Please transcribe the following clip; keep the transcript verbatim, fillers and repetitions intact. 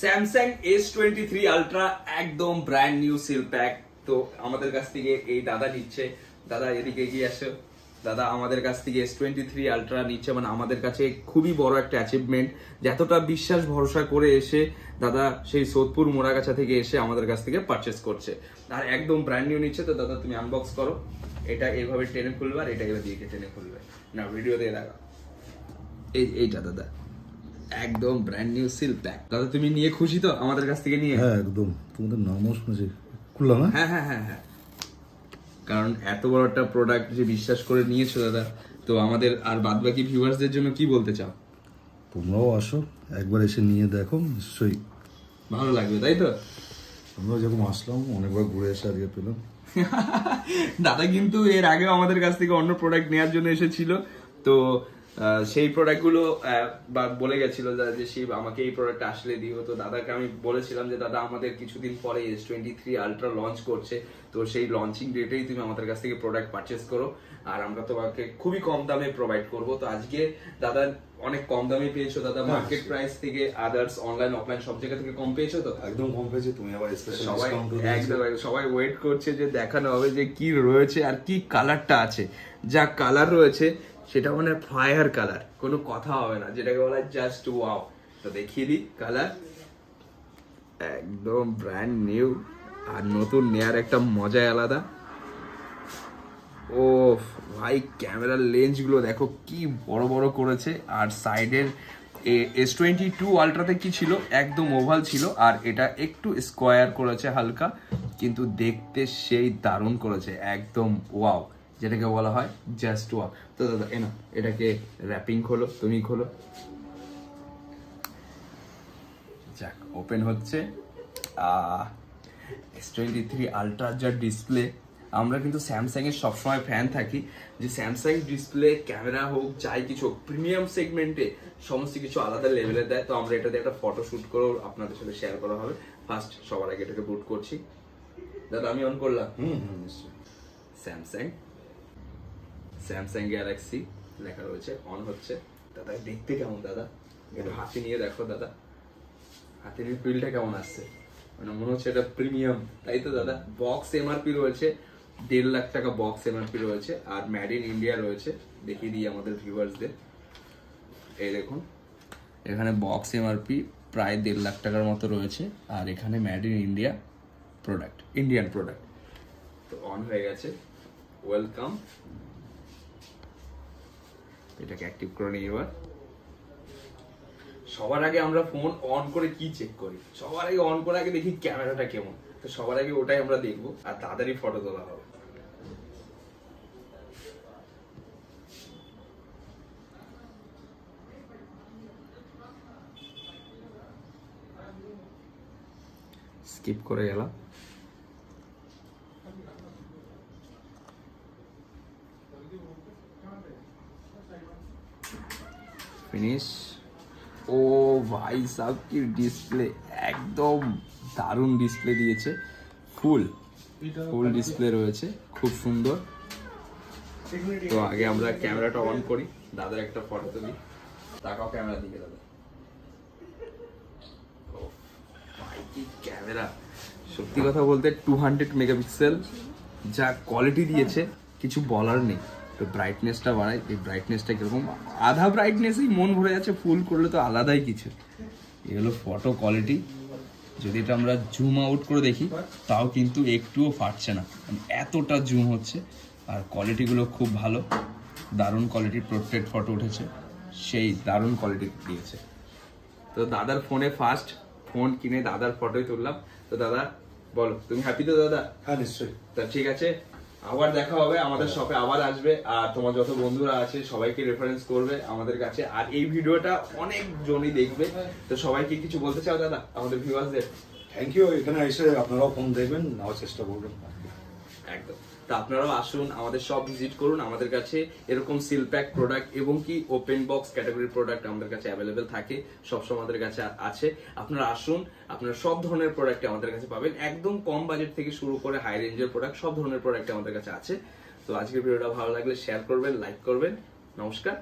Samsung S twenty three ultra একদম brand new seal pack. তো আমাদের কাছ থেকে এই দাদা নিচ্ছে, দাদা এদিকে এগিয়ে আসো। দাদা আমাদের কাছ থেকে এস টোয়েন্টি থ্রি আলট্রা নিচ্ছে, মানে আমাদের কাছে খুবই বড় একটা অ্যাচিভমেন্ট। যতটা বিশ্বাস ভরসা করে এসে দাদা সেই সোদপুর মোড়াগাছা থেকে এসে আমাদের কাছ থেকে পারচেস করছে, আর একদম ব্র্যান্ড নিউ নিচ্ছে। তো দাদা তুমি আনবক্স করো, এটা এইভাবে টেনে খুলবে আর এটা এবার দিয়ে টেনে খুলবে না, ভিডিও দিয়ে দেখা। এই এইটা দাদা একদম ব্র্যান্ড নিউ সিল প্যাক। দাদা তুমি নিয়ে খুশি তো আমাদের কাছ থেকে নিয়ে? হ্যাঁ একদম, তোমাদের নামও শুনেছি, খুললাম। হ্যাঁ হ্যাঁ হ্যাঁ হ্যাঁ, কারণ এত বড় একটা প্রোডাক্ট যে বিশ্বাস করে নিয়েছো দাদা। তো আমাদের আর বাদ বাকি ভিউয়ার্সদের জন্য কি বলতে চাও? তোমরাও আসো, একবার এসে নিয়ে দেখো, নিশ্চয়ই ভালো লাগবে, তাই তো? আমরা যখন আসলাম অনেকবার ঘুরে এসে আগে পেলাম। দাদা কিন্তু এর আগেও আমাদের কাছ থেকে অন্য প্রোডাক্ট নেওয়ার জন্য এসেছিল, তো সেই প্রোডাক্টগুলো বলে গেছিলো দাদা যে সে আমাকে এই প্রোডাক্ট আসলে দিও। তো দাদাকে আমি বলেছিলাম যে দাদা আমাদের কিছুদিন পরে S twenty three ultra launch করছে, তো সেই লঞ্চিং ডেটেই তুমি আমাদের কাছ থেকে প্রোডাক্ট পারচেস করো, আর আমরা তোমাকে খুবই কম দামে প্রোভাইড করবো। তো আজকে দাদা অনেক কম দামে পেয়েছো দাদা, মার্কেট প্রাইস থেকে, আদার্স অনলাইন অফলাইন সব জায়গা থেকে কম পেয়েছো তো? একদম কম পেয়েছো তুমি, আবার স্পেশাল ডিসকাউন্ট দিয়েছো। একদম সবাই ওয়েট করছে যে দেখানো হবে যে কি রয়েছে আর কি কালারটা আছে। যা কালার রয়েছে সেটা মানে ফায়ার কালার, কোনো কথা হবে না, যেটাকে বলা জাস্ট ওয়াও। তো দেখিয়ে দিই কালার, একদম ব্র্যান্ড নিউ, আর নতুন নেয়ার একটা মজাই আলাদা। ও ভাই ক্যামেরার লেন্সগুলো দেখো কি বড় বড় করেছে, আর সাইডের এস টোয়েন্টি টু আলট্রাতে কি ছিল, একদম ওভাল ছিল, আর এটা একটু স্কোয়ার করেছে হালকা, কিন্তু দেখতে সেই দারুণ করেছে, একদম ওয়াও, যেটাকে বলা হয় জাস্ট ওয়াও। তো দাদা এনা এটাকে র্যাপিং খোলো, তুমি খোলো। যাক ওপেন হচ্ছে। এস টোয়েন্টি থ্রি আলট্রা যা ডিসপ্লে, আমরা কিন্তু স্যামসাংয়ের সবসময় ফ্যান থাকি, যে স্যামসাং ডিসপ্লে ক্যামেরা হোক চাই কিছু প্রিমিয়াম সেগমেন্টে সমস্ত কিছু আলাদা লেভেলে দেয়। তো আমরা এটাতে একটা ফটো শ্যুট করেও আপনাদের সাথে শেয়ার করা হবে। ফার্স্ট সবার আগে এটাকে বুট করছি। দাদা আমি অন করলাম। হুম হুম নিশ্চয়ই। স্যামসাং স্যামসাং গ্যালাক্সি লেখা রয়েছে, অন হচ্ছে। দাদা দেখতে কেমন দাদা? একটু হাতে নিয়ে দেখো দাদা, হাতে নিয়ে ফিলটা কেমন আসছে, মানে মনে হচ্ছে এটা প্রিমিয়াম, তাই তো দাদা? বক্স এমআরপি রয়েছে দেড় লাখ টাকা, বক্স এমআরপি রয়েছে, আর ম্যাড ইন ইন্ডিয়া রয়েছে। দেখিয়ে দিই আমাদের ভিউয়ার্সদের, এই দেখুন এখানে বক্স এমআরপি প্রায় দেড় লাখ টাকার মতো রয়েছে, আর এখানে made in India product, Indian product. তো অন হয়ে গেছে, ওয়েলকাম। এটাকে অ্যাক্টিভ করে নিই এবার। সবার আগে আমরা ফোন অন করে কি চেক করি? সবার আগে অন করে আগে দেখি ক্যামেরাটা কেমন, তো সবার আগে ওটাই আমরা দেখবো, আর তাড়াতাড়ি ফটো তোলা হবে। স্কিপ করে গেলাম। ফিনিশ। ও ভাই সাব কি ডিসপ্লে, একদম দারুণ ডিসপ্লে দিয়েছে, ফুল ফুল ডিসপ্লে রয়েছে, খুব সুন্দর। তো আগে আমরা ক্যামেরাটা অন করি, দাদার একটা ফটো তুলি। তাকাও ক্যামেরার দিকে দাদা, ভাই কি ক্যামেরা! সত্যি কথা বলতে টু হান্ড্রেড মেগাপিক্সেল যা কোয়ালিটি দিয়েছে কিছু বলার নেই। তো ব্রাইটনেসটা বাড়াই, এই ব্রাইটনেসটা কিরকম, আধা ব্রাইটনেসেই মন ভরে যাচ্ছে, ফুল করলে তো আলাদাই কিছু। এগুলো ফটো কোয়ালিটি। যদি এটা আমরা জুম আউট করে দেখি তাও কিন্তু একটুও ফাটছে না, এতটা জুম হচ্ছে, আর কোয়ালিটিগুলো খুব ভালো, দারুণ কোয়ালিটির পোর্ট্রেট ফটো উঠেছে, সেই দারুণ কোয়ালিটি দিয়েছে। তো দাদার ফোনে ফার্স্ট ফোন কিনে দাদার ফটোই তুললাম। তো দাদা বলো, তুমি হ্যাপি তো দাদা? হ্যাঁ নিশ্চয়ই। তা ঠিক আছে, আবার দেখা হবে, আমাদের শপে আবার আসবে, আর তোমার যত বন্ধুরা আছে সবাইকে রেফারেন্স করবে আমাদের কাছে, আর এই ভিডিওটা অনেক জনই দেখবে। তো সবাইকে কিছু বলতে চাও দাদা আমাদের ভিউয়ার্সদের? থ্যাংক ইউ, এখানে এসে আপনারাও ফোন দেখবেন, নাও চেষ্টা করবেন একদম। তো আপনারাও আসুন, আমাদের শপ ভিজিট করুন, আমাদের কাছে এরকম সিল প্যাক প্রোডাক্ট এবং কি ওপেন বক্স ক্যাটাগরির প্রোডাক্ট আমাদের কাছে অ্যাভেলেবেল থাকে, সবসময় আমাদের কাছে আছে। আপনারা আসুন, আপনারা সব ধরনের প্রোডাক্ট আমাদের কাছে পাবেন, একদম কম বাজেট থেকে শুরু করে হাই রেঞ্জের প্রোডাক্ট, সব ধরনের প্রোডাক্ট আমাদের কাছে আছে। তো আজকের ভিডিওটা ভালো লাগলে শেয়ার করবেন, লাইক করবেন। নমস্কার।